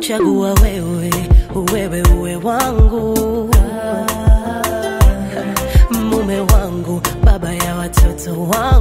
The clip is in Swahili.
kukuchagua wewe, wewe uwe wangu, mume wangu, baba ya watoto wangu.